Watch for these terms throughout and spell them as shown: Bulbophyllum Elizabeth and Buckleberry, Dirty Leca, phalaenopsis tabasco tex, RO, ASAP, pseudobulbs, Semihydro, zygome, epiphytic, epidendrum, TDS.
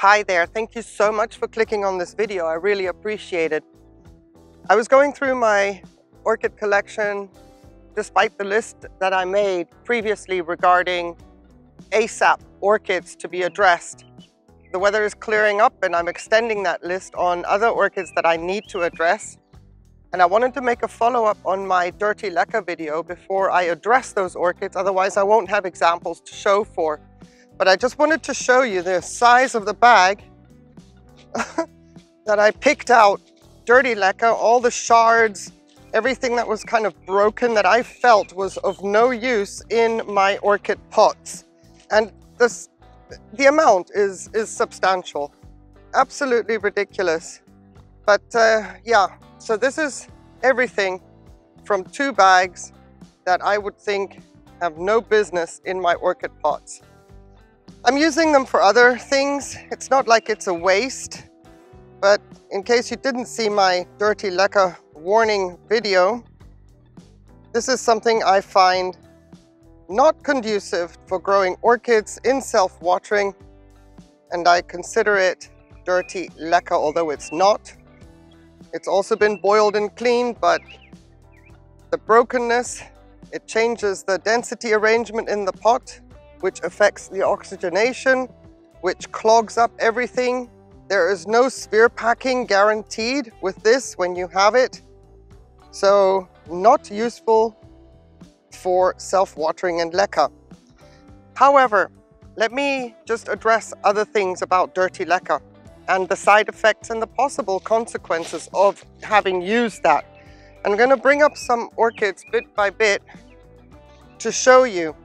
Hi there, thank you so much for clicking on this video. I really appreciate it. I was going through my orchid collection, despite the list that I made previously regarding ASAP orchids to be addressed. The weather is clearing up and I'm extending that list on other orchids that I need to address. And I wanted to make a follow-up on my Dirty Leca video before I address those orchids, otherwise I won't have examples to show for. But I just wanted to show you the size of the bag that I picked out. Dirty Leca, all the shards, everything that was kind of broken that I felt was of no use in my orchid pots. And the amount is substantial. Absolutely ridiculous. But yeah, so this is everything from two bags that I would think have no business in my orchid pots. I'm using them for other things. It's not like it's a waste, but in case you didn't see my Dirty Leca warning video, this is something I find not conducive for growing orchids in self-watering, and I consider it Dirty Leca, although it's not. It's also been boiled and cleaned, but the brokenness, it changes the density arrangement in the pot, which affects the oxygenation, which clogs up everything. There is no spear packing guaranteed with this when you have it. So not useful for self-watering and leca. However, let me just address other things about Dirty Leca and the side effects and the possible consequences of having used that. I'm gonna bring up some orchids bit by bit to show you.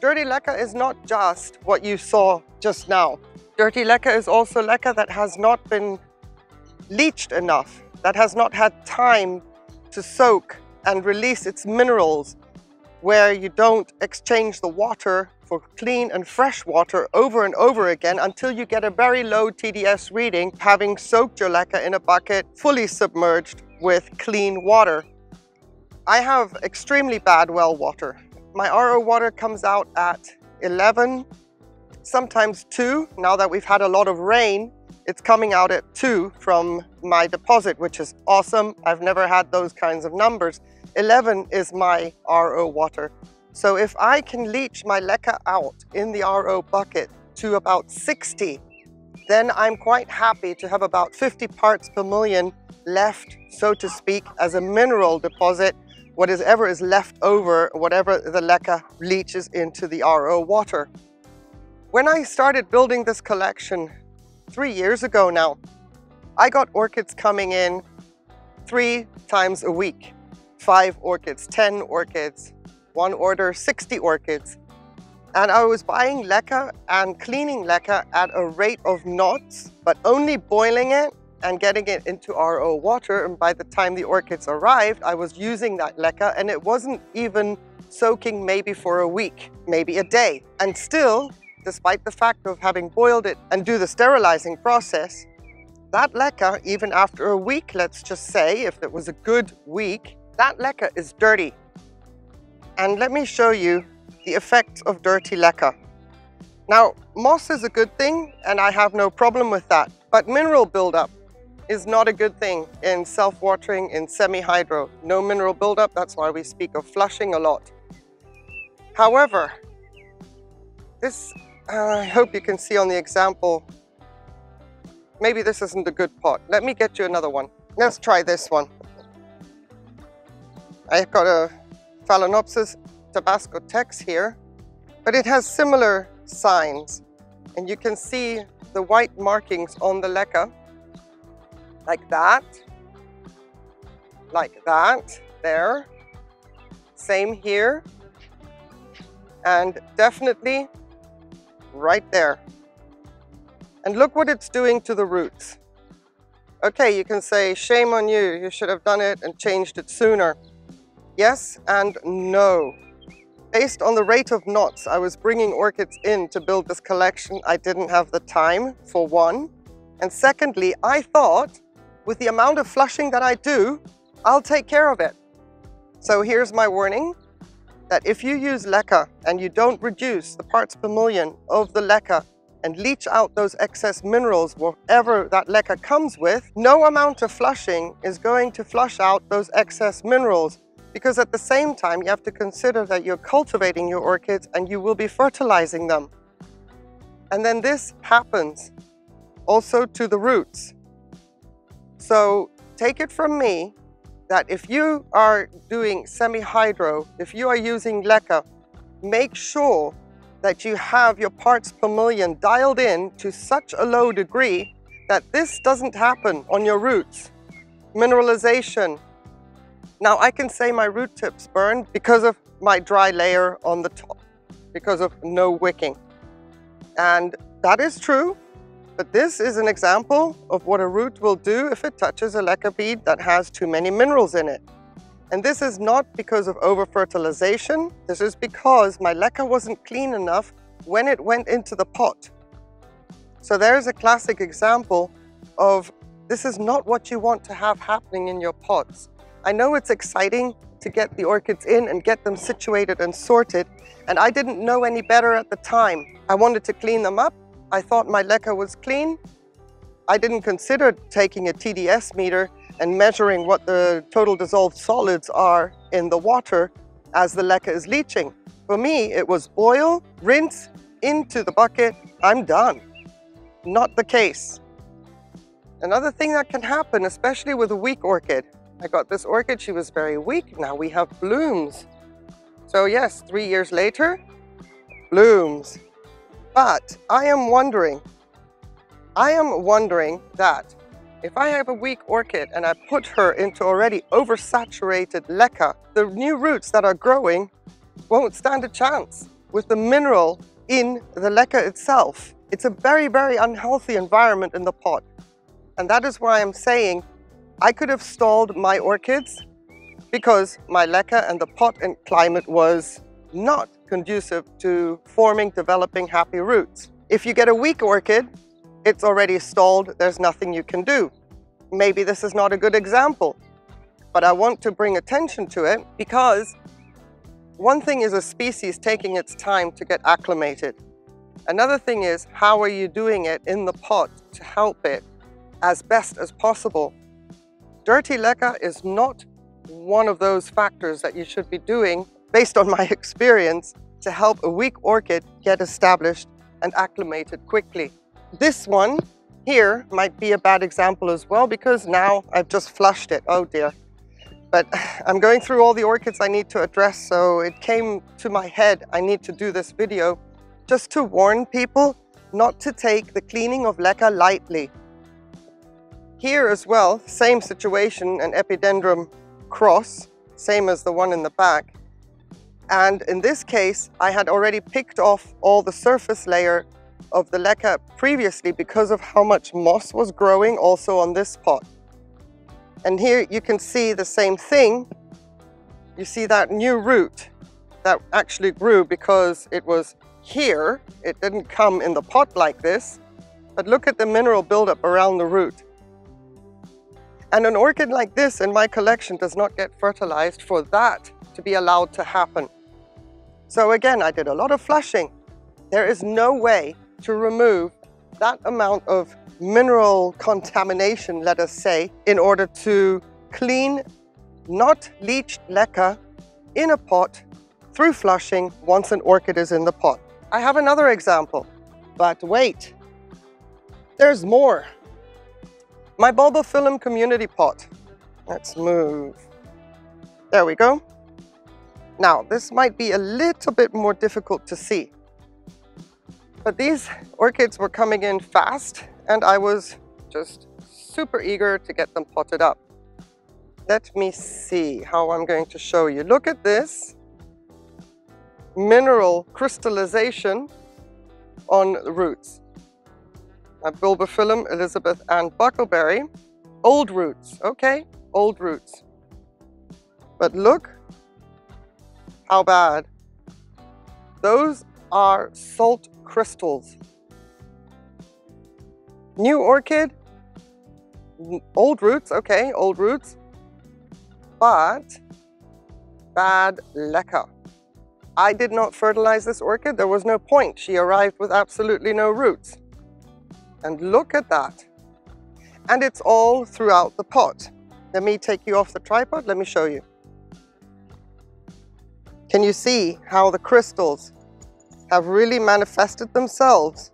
Dirty Leca is not just what you saw just now. Dirty Leca is also leca that has not been leached enough, that has not had time to soak and release its minerals, where you don't exchange the water for clean and fresh water over and over again until you get a very low TDS reading, having soaked your leca in a bucket fully submerged with clean water. I have extremely bad well water. My RO water comes out at 11, sometimes 2. Now that we've had a lot of rain, it's coming out at 2 from my deposit, which is awesome. I've never had those kinds of numbers. 11 is my RO water. So if I can leach my leca out in the RO bucket to about 60, then I'm quite happy to have about 50 parts per million left, so to speak, as a mineral deposit. Whatever is left over, whatever the leca leaches into the RO water. When I started building this collection 3 years ago now, I got orchids coming in 3 times a week. 5 orchids, 10 orchids, one order, 60 orchids. And I was buying leca and cleaning leca at a rate of knots, but only boiling it and getting it into RO water, and by the time the orchids arrived, I was using that leca and it wasn't even soaking maybe for a week, maybe a day. And still, despite the fact of having boiled it and do the sterilizing process, that leca, even after a week, let's just say, if it was a good week, that leca is dirty. And let me show you the effects of Dirty Leca. Now, moss is a good thing and I have no problem with that, but mineral buildup is not a good thing in self-watering, in semi-hydro. No mineral buildup, that's why we speak of flushing a lot. However, this, I hope you can see on the example, maybe this isn't a good pot. Let me get you another one. Let's try this one. I've got a Phalaenopsis Tabasco Tex here, but it has similar signs. And you can see the white markings on the leca. Like that, there. Same here. And definitely right there. And look what it's doing to the roots. Okay, you can say, shame on you, you should have done it and changed it sooner. Yes and no. Based on the rate of knots I was bringing orchids in to build this collection, I didn't have the time, for one. And secondly, I thought, with the amount of flushing that I do, I'll take care of it. So here's my warning, that if you use leca and you don't reduce the parts per million of the leca and leach out those excess minerals wherever that leca comes with, no amount of flushing is going to flush out those excess minerals, because at the same time you have to consider that you're cultivating your orchids and you will be fertilizing them. And then this happens also to the roots. So take it from me that if you are doing semi-hydro, if you are using leca, make sure that you have your parts per million dialed in to such a low degree that this doesn't happen on your roots. Mineralization. Now I can say my root tips burned because of my dry layer on the top, because of no wicking. And that is true, but this is an example of what a root will do if it touches a leca bead that has too many minerals in it. And this is not because of over-fertilization, this is because my leca wasn't clean enough when it went into the pot. So there's a classic example of this is not what you want to have happening in your pots. I know it's exciting to get the orchids in and get them situated and sorted, and I didn't know any better at the time. I wanted to clean them up, I thought my leca was clean. I didn't consider taking a TDS meter and measuring what the total dissolved solids are in the water as the leca is leaching. For me, it was boil, rinse, into the bucket, I'm done. Not the case. Another thing that can happen, especially with a weak orchid. I got this orchid, she was very weak, now we have blooms. So yes, 3 years later, blooms. But I am wondering that if I have a weak orchid and I put her into already oversaturated leca, the new roots that are growing won't stand a chance with the mineral in the leca itself. It's a very, very unhealthy environment in the pot. And that is why I'm saying I could have stalled my orchids because my leca and the pot and climate was not conducive to forming, developing happy roots. If you get a weak orchid, it's already stalled, there's nothing you can do. Maybe this is not a good example, but I want to bring attention to it because one thing is a species taking its time to get acclimated. Another thing is, how are you doing it in the pot to help it as best as possible? Dirty leca is not one of those factors that you should be doing, based on my experience, to help a weak orchid get established and acclimated quickly. This one here might be a bad example as well, because now I've just flushed it, oh dear. But I'm going through all the orchids I need to address, so it came to my head I need to do this video just to warn people not to take the cleaning of leca lightly. Here as well, same situation, an epidendrum cross, same as the one in the back. And in this case, I had already picked off all the surface layer of the leca previously because of how much moss was growing also on this pot. And here you can see the same thing. You see that new root that actually grew because it was here. It didn't come in the pot like this, but look at the mineral buildup around the root. And an orchid like this in my collection does not get fertilized for that to be allowed to happen. So again, I did a lot of flushing. There is no way to remove that amount of mineral contamination, let us say, in order to clean not leached leca in a pot through flushing once an orchid is in the pot. I have another example, but wait, there's more. My Bulbophyllum community pot. Let's move. There we go. Now, this might be a little bit more difficult to see, but these orchids were coming in fast and I was just super eager to get them potted up. Let me see how I'm going to show you. Look at this mineral crystallization on the roots. A Bulbophyllum, Elizabeth and Buckleberry. Old roots, okay, old roots. But look how bad. Those are salt crystals. New orchid, old roots, okay, old roots, but bad leca. I did not fertilize this orchid. There was no point. She arrived with absolutely no roots. And look at that. And it's all throughout the pot. Let me take you off the tripod. Let me show you. Can you see how the crystals have really manifested themselves?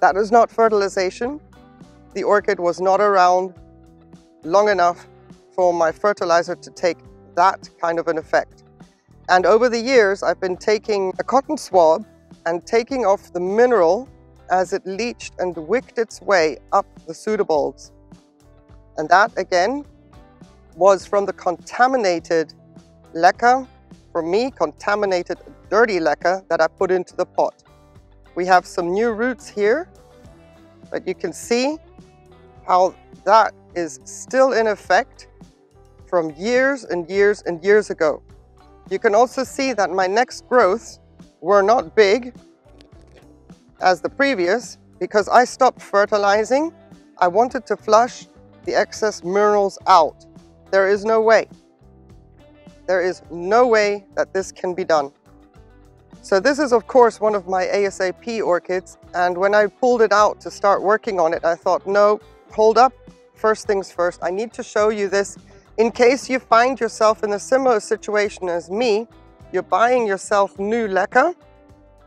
That is not fertilization. The orchid was not around long enough for my fertilizer to take that kind of an effect. And over the years, I've been taking a cotton swab and taking off the mineral as it leached and wicked its way up the pseudobulbs. And that, again, was from the contaminated leca, from me, contaminated dirty leca that I put into the pot. We have some new roots here, but you can see how that is still in effect from years and years and years ago. You can also see that my next growths were not big as the previous because I stopped fertilizing. I wanted to flush the excess minerals out. There is no way. There is no way that this can be done. So this is of course one of my ASAP orchids, and when I pulled it out to start working on it, I thought, no, hold up, first things first. I need to show you this in case you find yourself in a similar situation as me. You're buying yourself new leca,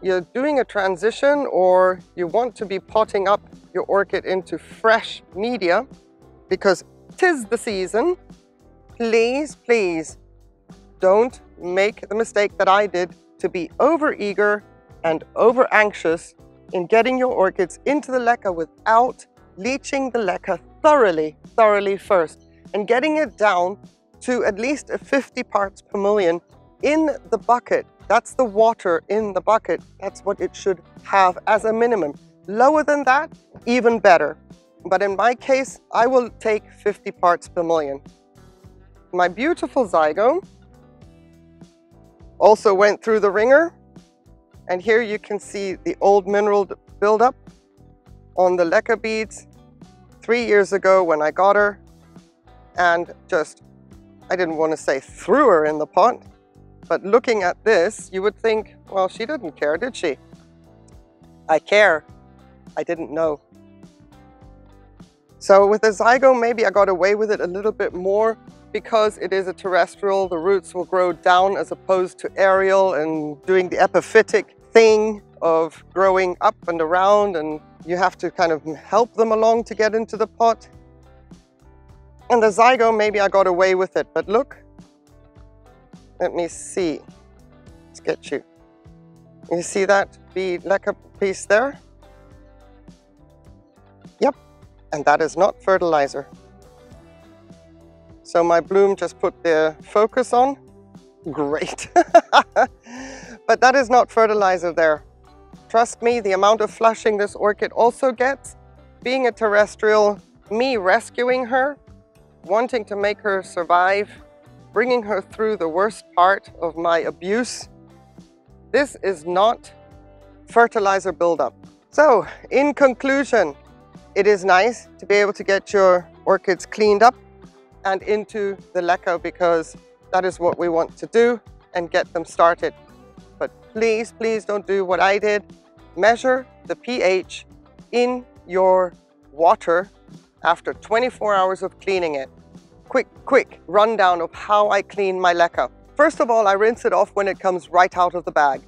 you're doing a transition, or you want to be potting up your orchid into fresh media because 'tis the season. Please, please don't make the mistake that I did to be over eager and over anxious in getting your orchids into the leca without leaching the leca thoroughly first and getting it down to at least 50 parts per million in the bucket. That's the water in the bucket. That's what it should have as a minimum. Lower than that, even better. But in my case, I will take 50 parts per million. My beautiful zygome also went through the ringer. And here you can see the old mineral buildup on the leca beads 3 years ago when I got her. And just, I didn't want to say threw her in the pot, but looking at this, you would think, well, she didn't care, did she? I care. I didn't know. So with the zygome, maybe I got away with it a little bit more because it is a terrestrial. The roots will grow down as opposed to aerial and doing the epiphytic thing of growing up and around, and you have to kind of help them along to get into the pot. And the zygome, maybe I got away with it, but look. Let me see. Let's get you. You see that bead leca piece there? Yep. And that is not fertilizer. So my bloom just put the focus on. Great. But that is not fertilizer there. Trust me, the amount of flushing this orchid also gets, being a terrestrial, me rescuing her, wanting to make her survive, bringing her through the worst part of my abuse. This is not fertilizer buildup. So, in conclusion, it is nice to be able to get your orchids cleaned up and into the leca because that is what we want to do and get them started. But please, please don't do what I did. Measure the pH in your water after 24 hours of cleaning it. Quick rundown of how I clean my leca. First of all, I rinse it off when it comes right out of the bag.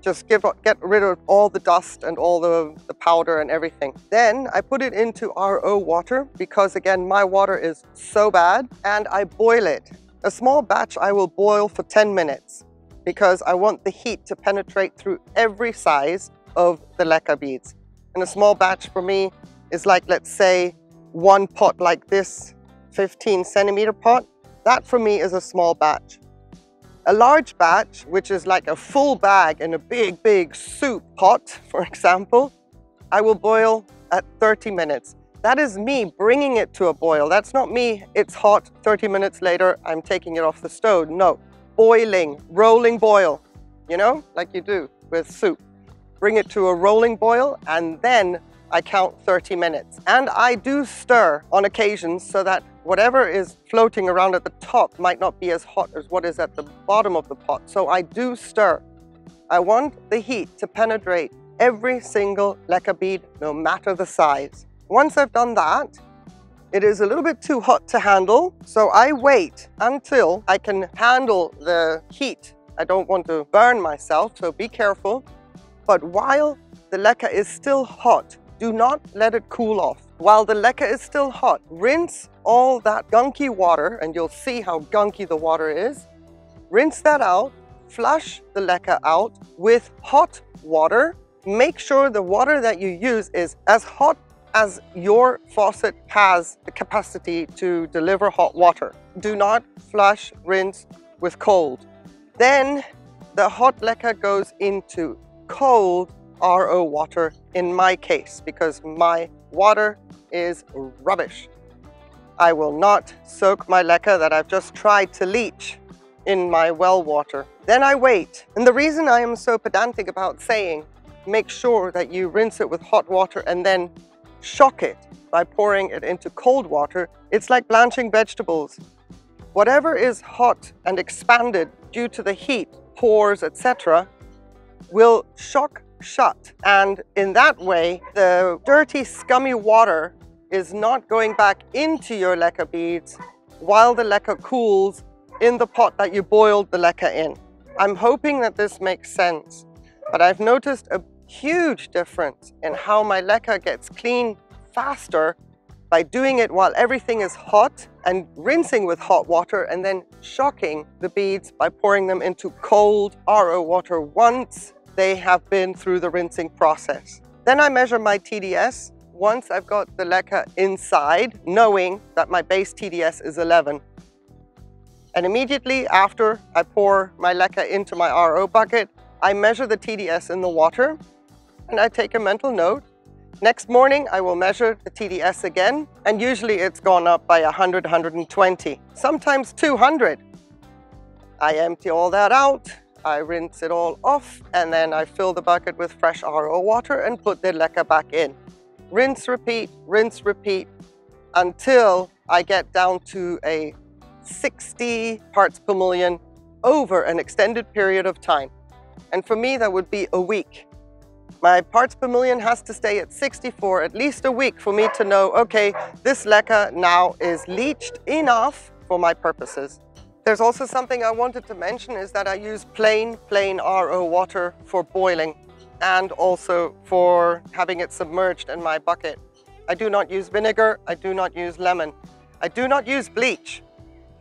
Just get rid of all the dust and all the powder and everything. Then I put it into RO water because, again, my water is so bad, and I boil it. A small batch I will boil for 10 minutes because I want the heat to penetrate through every size of the leca beads. And a small batch for me is like, let's say, one pot like this, 15-centimeter pot. That for me is a small batch. A large batch, which is like a full bag in a big soup pot, for example, I will boil at 30 minutes. That is me bringing it to a boil. That's not me, it's hot, 30 minutes later, I'm taking it off the stove. No, boiling, rolling boil, you know, like you do with soup. Bring it to a rolling boil, and then I count 30 minutes. And I do stir on occasions so that whatever is floating around at the top might not be as hot as what is at the bottom of the pot. So I do stir. I want the heat to penetrate every single leca bead, no matter the size. Once I've done that, it is a little bit too hot to handle, so I wait until I can handle the heat. I don't want to burn myself, so be careful. But while the leca is still hot, do not let it cool off. While the leca is still hot, rinse all that gunky water, and you'll see how gunky the water is. Rinse that out, flush the leca out with hot water. Make sure the water that you use is as hot as your faucet has the capacity to deliver hot water. Do not flush, rinse with cold. Then the hot leca goes into cold RO water in my case, because my water is rubbish. I will not soak my leca that I've just tried to leach in my well water. Then I wait. And the reason I am so pedantic about saying, make sure that you rinse it with hot water and then shock it by pouring it into cold water. It's like blanching vegetables. Whatever is hot and expanded due to the heat, pores, etc., will shock shut. And in that way, the dirty, scummy water is not going back into your leca beads while the leca cools in the pot that you boiled the leca in. I'm hoping that this makes sense, but I've noticed a huge difference in how my leca gets clean faster by doing it while everything is hot and rinsing with hot water and then shocking the beads by pouring them into cold RO water once they have been through the rinsing process. Then I measure my TDS once I've got the leca inside, knowing that my base TDS is 11. And immediately after I pour my leca into my RO bucket, I measure the TDS in the water and I take a mental note. Next morning, I will measure the TDS again, and usually it's gone up by 100, 120, sometimes 200. I empty all that out. I rinse it all off, and then I fill the bucket with fresh RO water and put the leca back in. Rinse, repeat, until I get down to a 60 parts per million over an extended period of time. And for me, that would be a week. My parts per million has to stay at 64 at least a week for me to know, okay, this leca now is leached enough for my purposes. There's also something I wanted to mention is that I use plain RO water for boiling and also for having it submerged in my bucket. I do not use vinegar, I do not use lemon, I do not use bleach.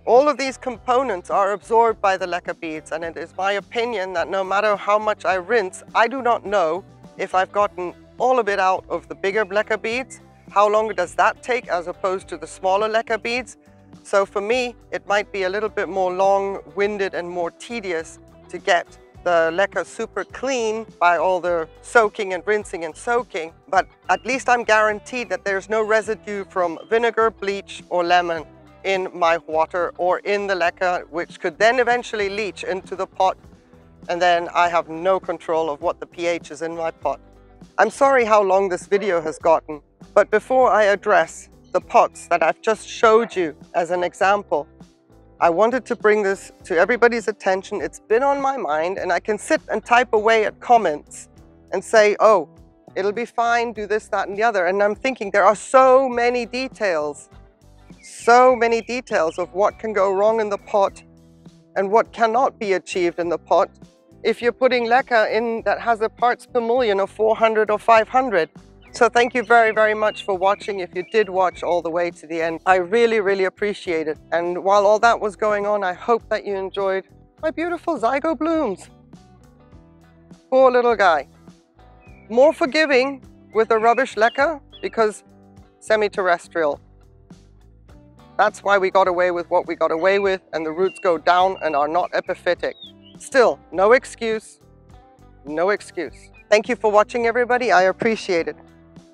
All of these components are absorbed by the leca beads, and it is my opinion that no matter how much I rinse, I do not know if I've gotten all of it out of the bigger leca beads. How long does that take as opposed to the smaller leca beads? So for me, it might be a little bit more long-winded and more tedious to get the leca super clean by all the soaking and rinsing and soaking, but at least I'm guaranteed that there's no residue from vinegar, bleach or lemon in my water or in the leca, which could then eventually leach into the pot, and then I have no control of what the pH is in my pot. I'm sorry how long this video has gotten, but before I address the pots that I've just showed you as an example, I wanted to bring this to everybody's attention. It's been on my mind, and I can sit and type away at comments and say, oh, it'll be fine, do this, that, and the other. And I'm thinking there are so many details of what can go wrong in the pot and what cannot be achieved in the pot if you're putting leca in that has a parts per million of 400 or 500. So thank you very, very much for watching. If you did watch all the way to the end, I really, really appreciate it. And while all that was going on, I hope that you enjoyed my beautiful zygo blooms. Poor little guy. More forgiving with a rubbish leca because semi-terrestrial. That's why we got away with what we got away with, and the roots go down and are not epiphytic. Still, no excuse, no excuse. Thank you for watching, everybody. I appreciate it.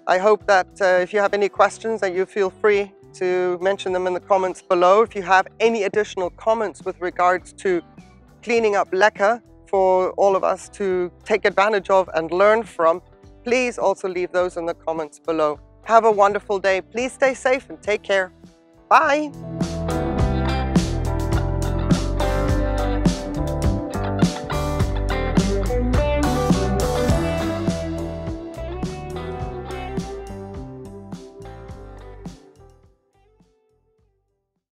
I hope that if you have any questions, that you feel free to mention them in the comments below. If you have any additional comments with regards to cleaning up leca for all of us to take advantage of and learn from, please also leave those in the comments below. Have a wonderful day. Please stay safe and take care. Bye!